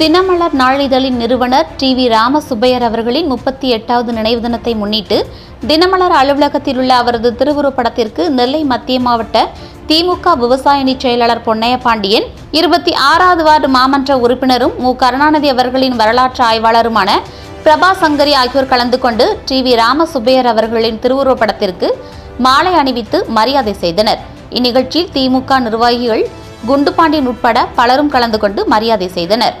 दिनमलर நாளிதழின் நிறுவனர் டி.வி. ராமசுப்பையர் அவர்களின் 38வது நினைவு தினத்தை முன்னிட்டு தினமலர் அலுவலகத்தில் உள்ள அவரது திருவுருப்படத்திற்கு நெல்லை மத்திய மாவட்ட திமுக விவசாயணி செயலாளர் பொன்னையபாண்டியன் 26வது வார்டு மாமன்ற உறுப்பினரும் மு கருணாநிதி அவர்களின் வரலாற்று ஆய்வாளருமான பிரபா சங்கரி ஆகியோர் கலந்து கொண்டு டி.வி. ராமசுப்பையர் அவர்களின் திருவுருப்படத்திற்கு மாலை அணிவித்து மரியாதை செய்தனர். இந்நிகழ்ச்சியில் திமுக நிர்வாகிகள் குண்டுபாண்டியன் உட்பட பலரும் கலந்து கொண்டு மரியாதை செய்தனர்.